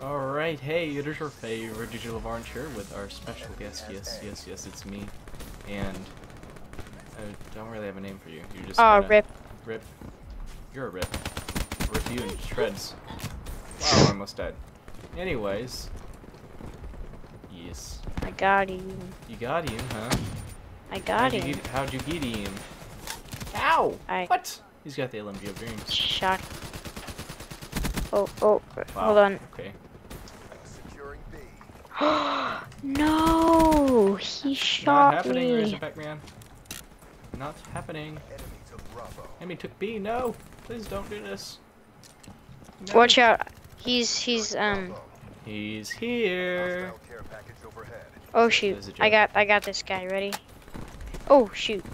Alright, hey, it is your favorite Digital Varnish here with our special guest. Yes, it's me. And I don't really have a name for you. You're just Rip. Rip. You're a Rip. Rip you in shreds. Wow, I almost died. Anyways. Yes. I got him. You got him, huh? I got him. How'd you get him? Ow! What? He's got the Olympia of Dreams. Shot. Oh, wow. Hold on. Okay. No! He shot me. Not happening, Razorback Man. Not happening. Enemy took B, no! Please don't do this. No. Watch out. He's here. Oh shoot. I got this guy, ready? Oh shoot.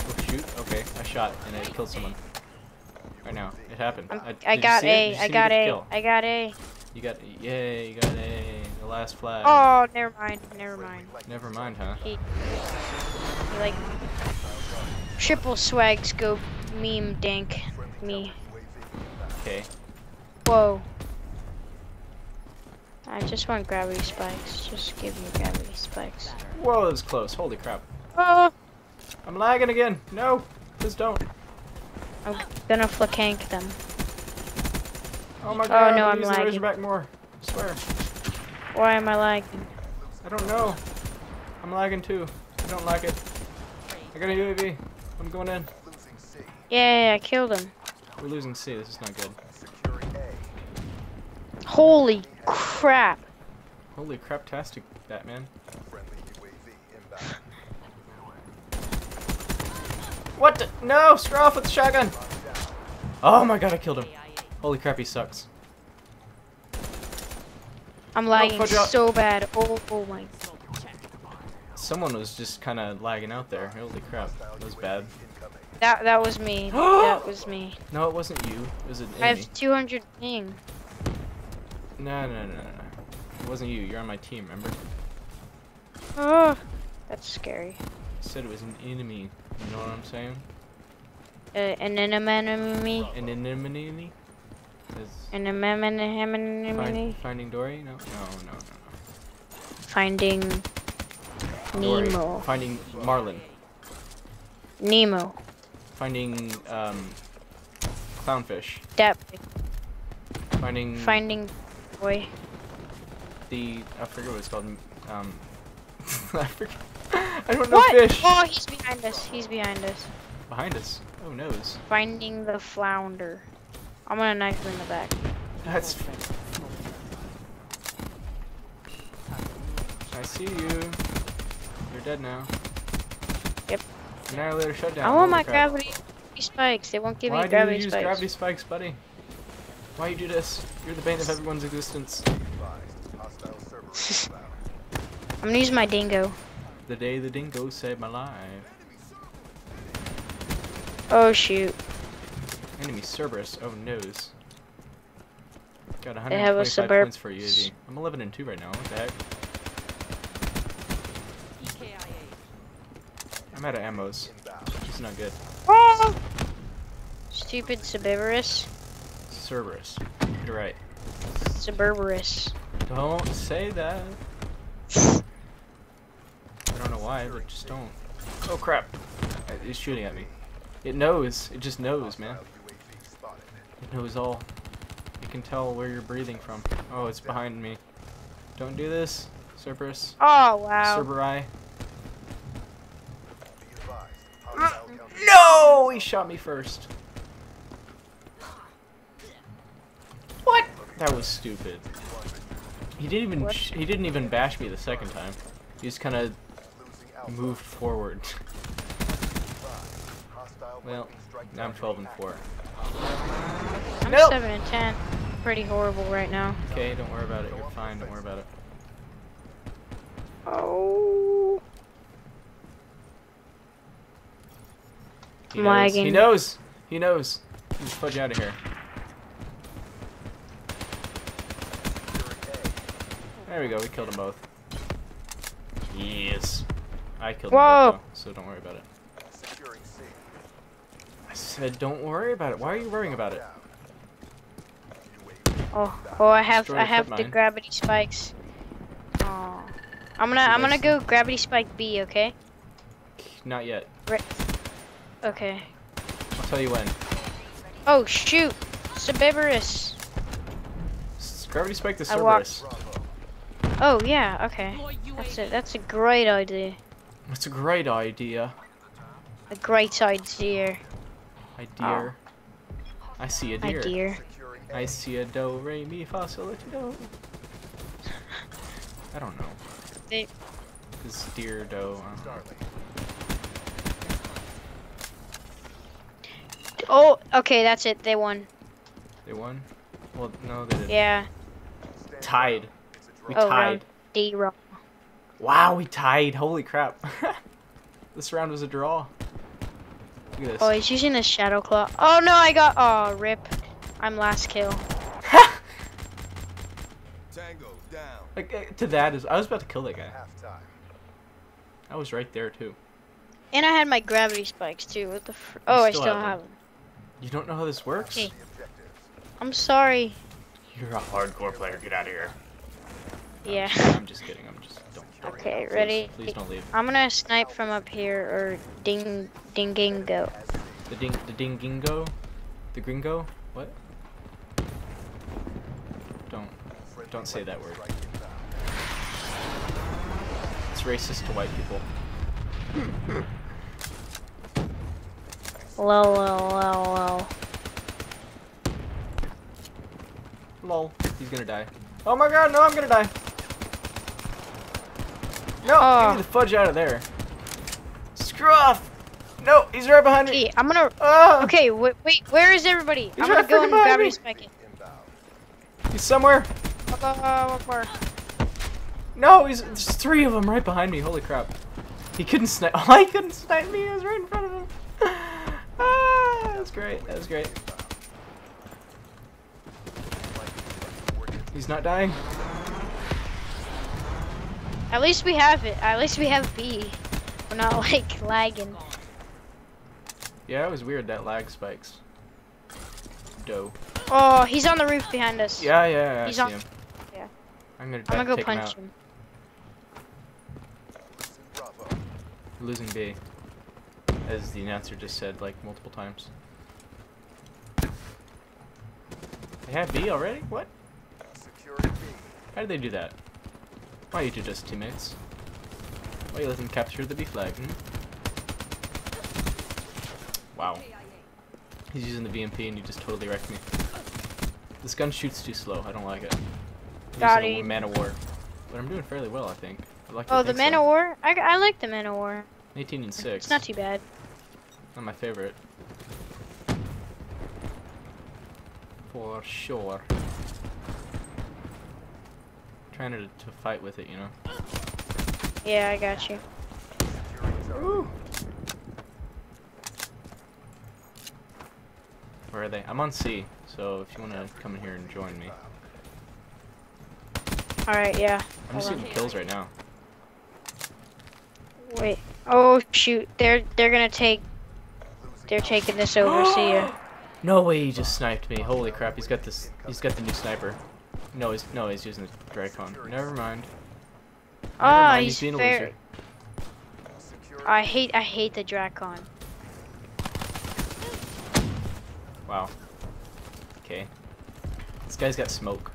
Oh shoot? Okay, I shot and I killed someone. Right now. It happened. I got A. You got A. Yay, you got A. The last flag. Oh, never mind. Never mind, huh? He like triple swag scope meme dank me. Okay. Whoa. I just want gravity spikes. Just give me gravity spikes. Whoa, that was close. Holy crap. Oh! I'm lagging again. No! Just don't. I'm gonna flakank them. Oh my god, oh, no, I'm lagging. Razorback more. I swear. Why am I lagging? I don't know. I'm lagging too. I don't like it. I got a UAV. I'm going in. Yeah, I killed him. We're losing C. This is not good. Holy crap. Holy crap-tastic, Batman. What the? No! Straw off with the shotgun! Oh my god, I killed him. Holy crap, he sucks. I'm lagging so bad. Oh my god. Someone was just kind of lagging out there. Holy crap, that was bad. That was me. That was me. No, it wasn't you. It was an enemy. I have 200 ping. No. It wasn't you. You're on my team, remember? Oh, that's scary. I said it was an enemy. You know what I'm saying? An anemone. An anemone? An anemone. Finding Dory? No. Finding Dory. Nemo. Finding Marlin. Nemo. Finding clownfish. Depth. Finding boy. I forget what it's called. I don't know fish. Oh, he's behind us. Behind us? Oh, nose. Finding the flounder. I'm gonna knife him in the back. That's. I see you. You're dead now. Yep. Annihilator shutdown. I want my gravity spikes. They won't give me gravity spikes. Why do you use gravity spikes, buddy? Why you do this? You're the bane of everyone's existence. I'm gonna use my dingo. The day the dingo saved my life. Oh shoot. Enemy Cerberus. Oh noes. Got 125 points for UAV. I'm 11-2 right now. What the heck? I'm out of ammos. It's not good. Oh! Stupid Cerberus. Cerberus. You're right. Cerberus. Don't say that. I don't know why, but just don't. Oh crap. It's shooting at me. It knows. It just knows, man. It knows all. It can tell where you're breathing from. Oh, it's behind me. Don't do this, Cerberus. Oh, wow. Cerberi. No! He shot me first. That was stupid. He didn't even bash me the second time. He just kind of moved forward. Well, now I'm 12-4. I'm 7-10. Pretty horrible right now. Okay, don't worry about it. You're fine. Don't worry about it. Oh. He knows. He's fudge out of here. There we go, we killed them both. Yes. I killed him, so don't worry about it. I said don't worry about it. Why are you worrying about it? Oh, I have the gravity spikes. Oh. I'm gonna go gravity spike B, okay? Not yet. Right. Okay. I'll tell you when. Oh shoot! Cerberus. Gravity spike the Cerberus. Oh yeah, okay. That's a great idea. That's a great idea. A great idea. Idea. Oh. I see a deer. Idea. I see a do re mi fa sol la ti do. I don't know. This deer doe. Oh, okay, that's it. They won. They won? Well, no, they didn't. Yeah. Tied. We tied. D-roll. Wow, we tied. Holy crap. This round was a draw. Look at this. Oh, he's using a shadow claw. Oh, no, I got... Oh, rip. I'm last kill. Tango down. Like, to that is... I was about to kill that guy. I was right there, too. And I had my gravity spikes, too. What the fr... Oh, I still have them. You don't know how this works? Okay. I'm sorry. You're a hardcore player. Get out of here. Yeah. I'm just kidding. I'm just... Don't okay, ready? Please don't leave. I'm gonna snipe from up here, or dingingo. The dingingo? The gringo? What? Don't say that word. It's racist to white people. Lol. He's gonna die. Oh my god, no, I'm gonna die. No, get the fudge out of there. Screw off. No, he's right behind me. I'm gonna... Okay, wait, where is everybody? I'm gonna go and gravity spike it. He's somewhere. No, there's three of them right behind me. Holy crap. He couldn't snipe. I couldn't snipe me. I was right in front of him. Ah, that's great. That was great. He's not dying. At least we have it. At least we have B. We're not like lagging. Yeah, it was weird that lag spikes. Doe. Oh, he's on the roof behind us. Yeah. He's on. Him. Yeah. I'm gonna go punch him. Losing B, as the announcer just said like multiple times. They have B already? What? How did they do that? Why are you two just teammates? Why you let them capture the B flag? Hmm? Wow. He's using the BMP and you just totally wrecked me. This gun shoots too slow. I don't like it. I'm using a Man of War, but I'm doing fairly well, I think. Like the Man of War? I like the Man of War. 18 and 6. It's not too bad. Not my favorite. For sure. Trying to fight with it, you know? Yeah, I got you. Ooh. Where are they? I'm on C, so if you want to come in here and join me. Alright, yeah. I'm just getting kills right now. Wait. Oh shoot. They're gonna take. They're taking this over. See ya. No way. He just sniped me. Holy crap. He's got this. He's got the new sniper. No. He's using the Dracon. Never mind. Ah, he's being a loser. I hate the Dracon. Wow. Okay. This guy's got smoke.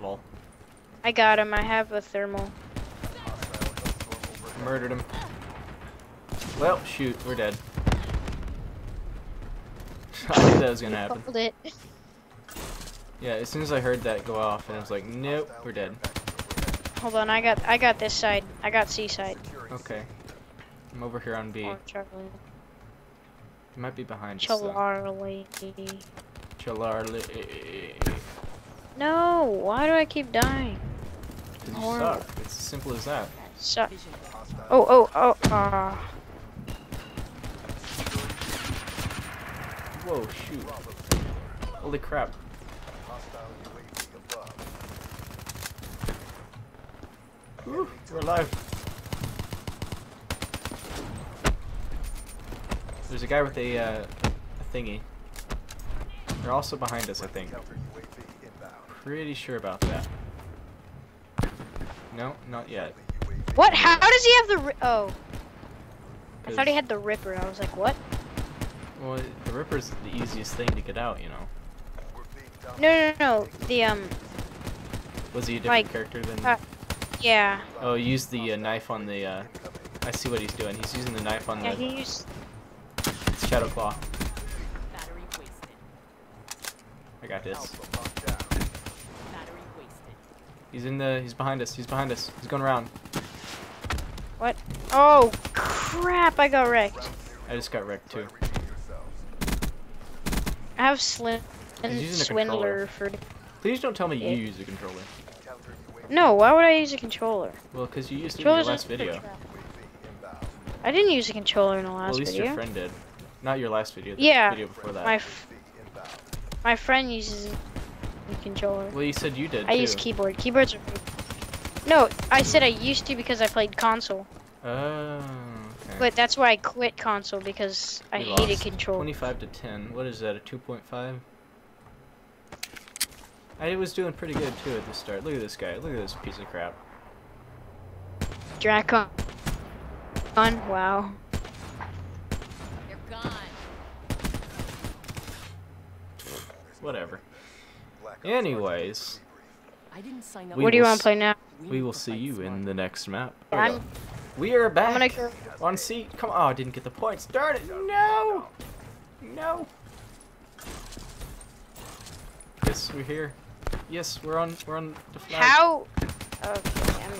Lol. I got him. I have a thermal. Murdered him. Well, shoot, we're dead. I knew that was gonna happen. It. Yeah, as soon as I heard that go off, and I was like, nope, we're dead. Hold on, I got this side. I got C side. Okay, I'm over here on B. He might be behind us. Chalarly. No, why do I keep dying? You suck. It's as simple as that. Suck. Oh. Whoa, shoot. Holy crap. Woo, we're alive. There's a guy with a thingy. They're also behind us, I think. Pretty sure about that. No, not yet. What? How does he have the oh. I thought he had the Ripper. I was like, what? Well, the Ripper's the easiest thing to get out, you know. No. The, Was he a different character than... yeah. Oh, he used the knife on the, I see what he's doing. He's using the knife on the... Yeah, he used... It's Shadow Claw. Battery wasted. I got this. Battery wasted. He's in the... He's behind us. He's behind us. He's going around. What? Oh, crap. I got wrecked. I just got wrecked, too. I have Slim... Swindler for... Please don't tell me you use a controller. No, why would I use a controller? Well, because you used it in your last video. I didn't use a controller in the last video. Well, at least your friend did. Not your last video, the video before that. My friend uses a controller. Well, you said you did, too. I use keyboard. Keyboards are... No, I said I used to because I played console. Oh, okay. But that's why I quit console, because I hated controller. 25 to 10. What is that, a 2.5? I was doing pretty good too at the start. Look at this guy. Look at this piece of crap. Dracon. Wow. They're gone. Whatever. Anyways. What do you want to play now? We will see you in the next map. We are back. On C. Come on. Oh, I didn't get the points. Darn it. No. No. Yes, we're here. Yes, we're on the flag. How? Okay, I'm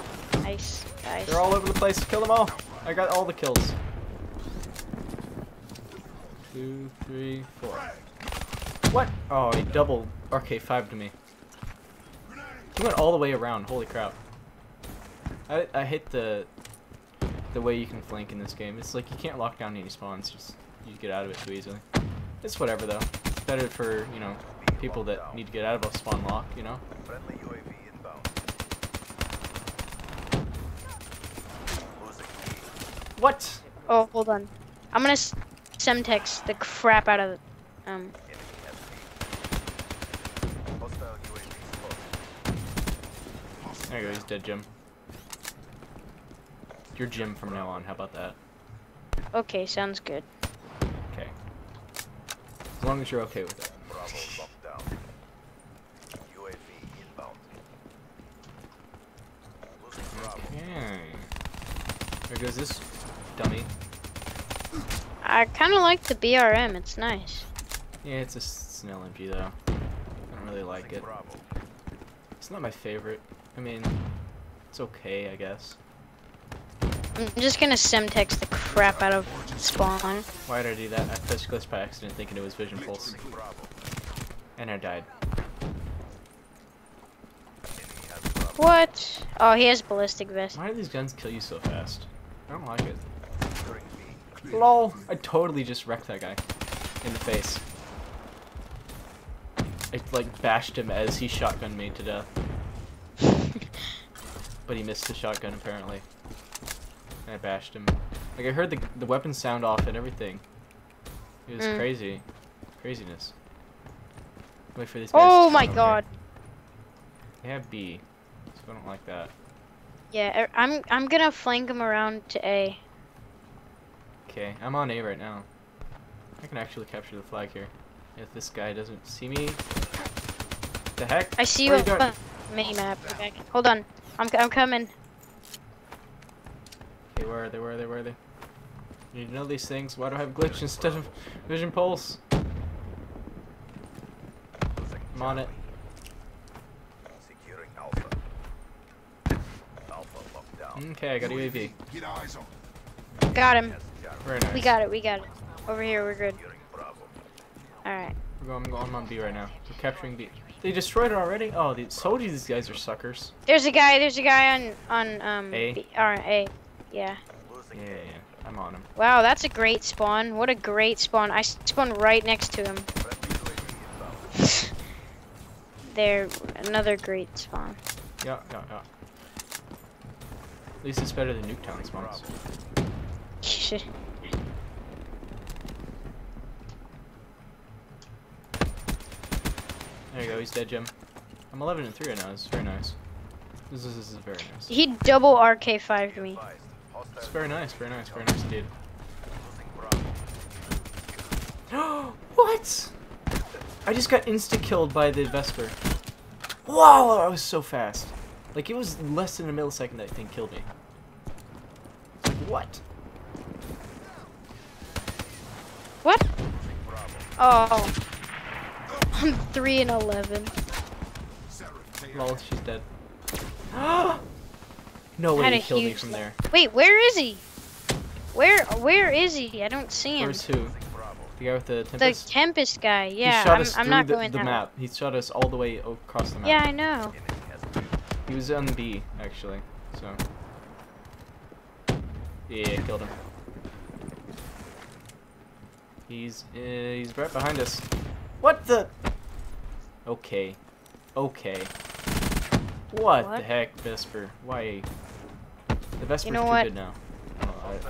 nice. They're all over the place. Kill them all. I got all the kills. 2, 3, 4. What? Oh, he double RK5 to me. He went all the way around. Holy crap. I hate the way you can flank in this game. It's like you can't lock down any spawns. Just you get out of it too easily. It's whatever though. It's better for, you know, people that need to get out of a spawn lock, you know? Friendly UAV inbound. What? Oh, hold on. I'm gonna Semtex the crap out of There you go, he's dead, Jim. You're Jim from now on, how about that? Okay, sounds good. Okay. As long as you're okay with it. There goes this dummy. I kind of like the BRM, it's nice. Yeah, it's an LMG though. I don't really like it. It's not my favorite. I mean, it's okay, I guess. I'm just gonna Semtex the crap out of spawn. Why did I do that? I pressed glitch by accident thinking it was Vision Pulse. And I died. What? Oh, he has ballistic vest. Why do these guns kill you so fast? I don't like it. LOL! I totally just wrecked that guy. In the face. I, like, bashed him as he shotgunned me to death. But he missed the shotgun, apparently. And I bashed him. Like, I heard the weapon sound off and everything. It was crazy. Craziness. Wait for these guys. Oh my god! They have B. So I don't like that. Yeah, I'm gonna flank him around to A. Okay, I'm on A right now. I can actually capture the flag here. If this guy doesn't see me, what the heck? I see you on mini map. Okay. Hold on, I'm coming. Okay, where are they? Where are they? Where are they? You know these things. Why do I have glitch instead of Vision Pulse? I'm on it. Okay, I got UAV. Got him. Very nice. We got it. Over here, we're good. Alright. I'm on B right now. We're capturing B. They destroyed it already? Oh, these guys are suckers. There's a guy on A? A. Yeah. Yeah. I'm on him. Wow, that's a great spawn. What a great spawn. I spawned right next to him. There, another great spawn. Yeah. At least it's better than Nuketown spawns. There you go, he's dead, Jim. I'm 11 and 3 right now, this is very nice. This is very nice. He double RK5'd me. It's very nice, dude. What? I just got insta-killed by the Vesper. Whoa, I was so fast. Like, it was less than a millisecond that thing killed me. What? What? Oh. I'm 3 and 11. Lol, she's dead. No way he killed me from there. Wait, where is he? Where is he? I don't see him. Where's who? The guy with the Tempest? The Tempest guy, yeah. He shot us I'm not going the map. He shot us all the way across the map. Yeah, I know. He was on B, actually, so. Yeah, killed him. He's right behind us. What the? Okay. Okay. What the heck, Vesper? Why? The Vesper's too good now.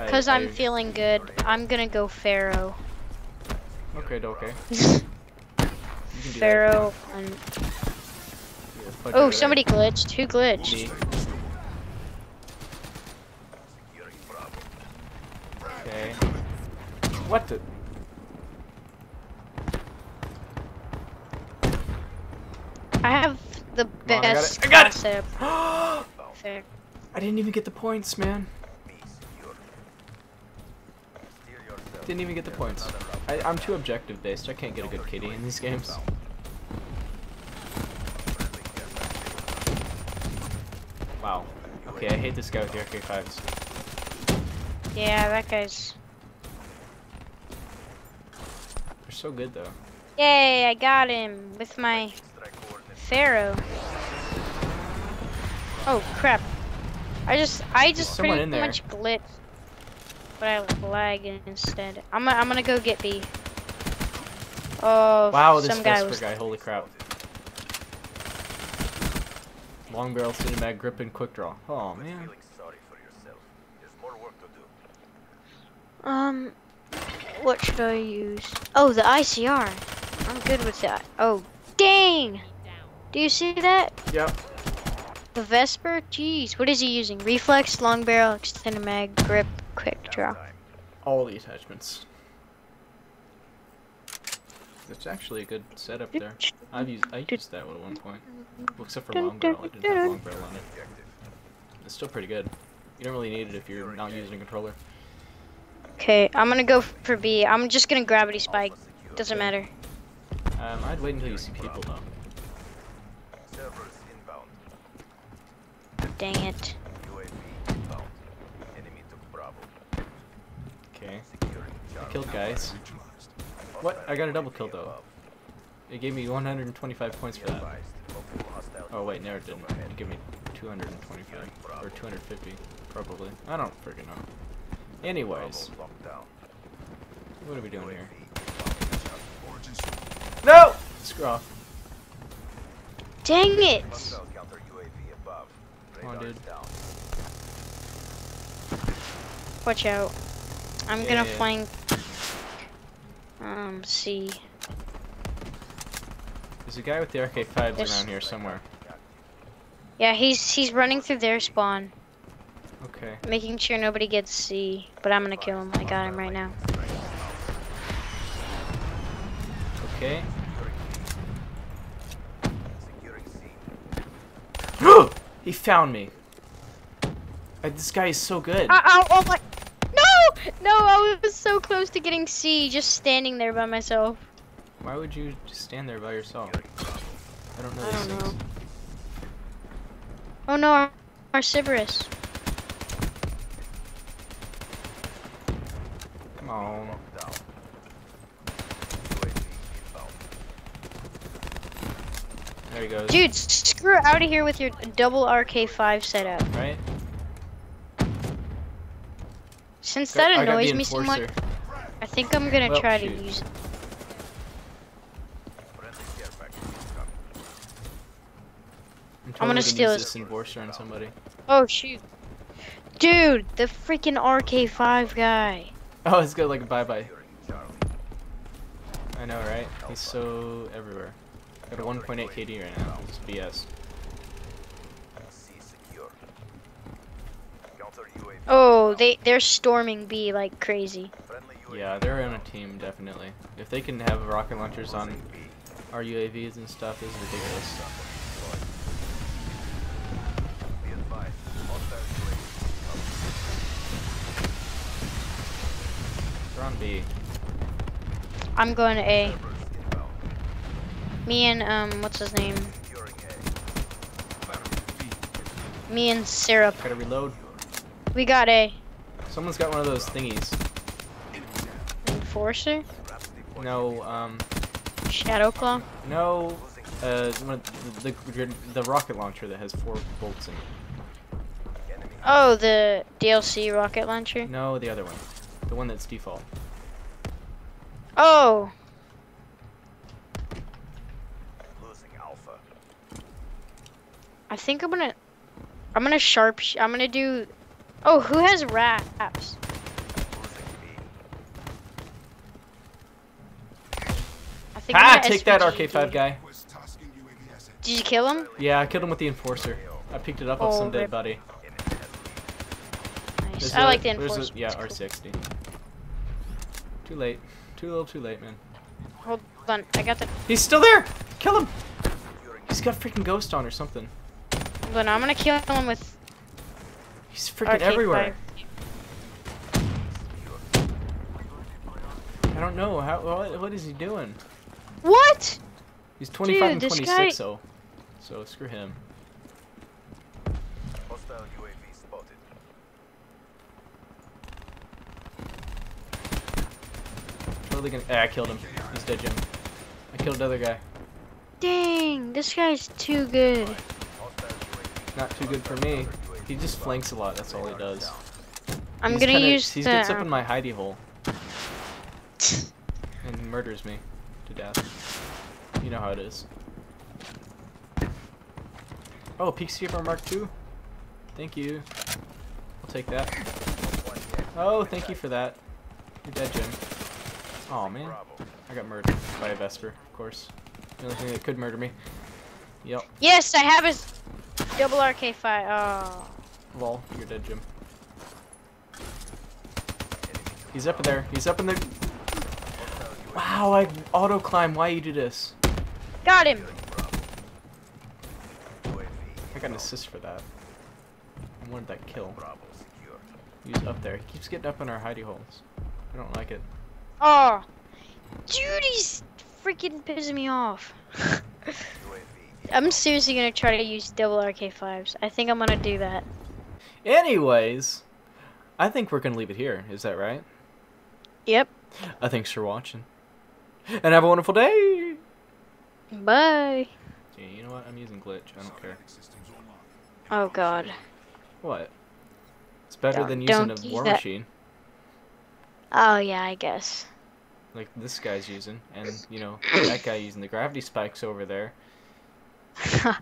Because I'm feeling good. I'm gonna go Pharaoh. Okay. Pharaoh on. Yeah, oh, somebody glitched. Who glitched? Okay. What the? I have the best concept. I got it. I didn't even get the points, man. Didn't even get the points. I'm too objective based. I can't get a good kitty in these games. Wow. Okay, I hate this guy with the RK5s. Yeah, that guy's... They're so good though. Yay, I got him with my Pharaoh. Oh crap. I just pretty much glitched. But I lag instead. I'm gonna go get B. Oh, wow, this Vesper guy, holy crap. Long barrel, cinemag, grip, and quick draw. Oh, man. What should I use? Oh, the ICR. I'm good with that. Oh, dang! Do you see that? Yep. The Vesper? Jeez, what is he using? Reflex, long barrel, cinemag, grip. Quick draw. All the attachments. It's actually a good setup there. I used that one at one point. Well, except for long barrel, I didn't have long barrel on it. It's still pretty good. You don't really need it if you're not using a controller. Okay, I'm gonna go for B. I'm just gonna gravity spike. Doesn't matter. I'd wait until you see people though. Dang it. Okay. I killed guys. What? I got a double kill though. It gave me 125 points for that. Oh wait, no it didn't. It gave me 225 or 250 probably. I don't freaking know. Anyways. What are we doing here? No! Screw off. Dang it! Come on, dude. Watch out. I'm gonna flank C. There's a guy with the RK5s around here somewhere. Yeah, he's running through their spawn. Okay. Making sure nobody gets C, but I'm gonna kill him. I got him right now. Okay. He found me. This guy is so good. Oh my. No, I was so close to getting C, just standing there by myself. Why would you just stand there by yourself? I don't know. I don't know. Oh no, our Cerberus. Come on. There he goes. Dude, screw out of here with your double RK5 setup. Right? Since that annoys me so much, I think I'm gonna try to use it. I'm gonna steal this enforcer on somebody. Oh shoot, dude, the freaking RK5 guy. Oh, it's got like a bye bye. I know, right? He's so everywhere. Got a 1.8 KD right now. It's BS. Oh, they're storming B like crazy. Yeah, they're on a team, definitely. If they can have rocket launchers on our UAVs and stuff, this is ridiculous. They're on B. I'm going to A. Me and, what's his name? Me and Syrup. Gotta reload. We got A. Someone's got one of those thingies. Enforcer? No, Shadowclaw? No, one of the rocket launcher that has 4 bolts in it. Oh, the DLC rocket launcher? No, the other one. The one that's default. Oh! I think I'm gonna do, oh, who has wraps? I think take that RK5 guy. Did you kill him? Yeah, I killed him with the Enforcer. I picked it up off some dead buddy. Nice. I like the Enforcer. Yeah, R60. Too late. Too little too late, man. Hold on, I got the- He's still there! Kill him! He's got freaking ghost on or something. But I'm gonna kill him with. He's freaking everywhere. I don't know how. What is he doing? What? He's 25 and 26, so screw him. Hostile UAV spotted. Totally gonna. Ah, I killed him. He's dead, Jim. I killed another guy. Dang, this guy's too good. Not too good for me. He just flanks a lot, that's all he does. I'm gonna use the... He gets up in my hidey hole. And murders me to death. You know how it is. Oh, Peacekeeper Mark II? Thank you. I'll take that. Oh, thank you for that. You're dead, Jim. Aw, man. I got murdered by a Vesper, of course. The only thing that could murder me. Yep. Yes, I have his... Double RK5, oh. Lol, you're dead, Jim. He's up in there, he's up in there. Wow, I auto-climb, why you do this? Got him! I got an assist for that. I wanted that kill. He's up there, he keeps getting up in our hidey holes. I don't like it. Oh, dude, he's freaking pissing me off. I'm seriously gonna try to use double RK5s. I think I'm gonna do that. Anyways, I think we're gonna leave it here. Is that right? Yep. Thanks for watching. And have a wonderful day! Bye! Gee, you know what? I'm using glitch. I don't care. Oh god. What? It's better than using a war machine. Oh yeah, I guess. Like this guy's using, and you know, that guy using the gravity spikes over there. Ha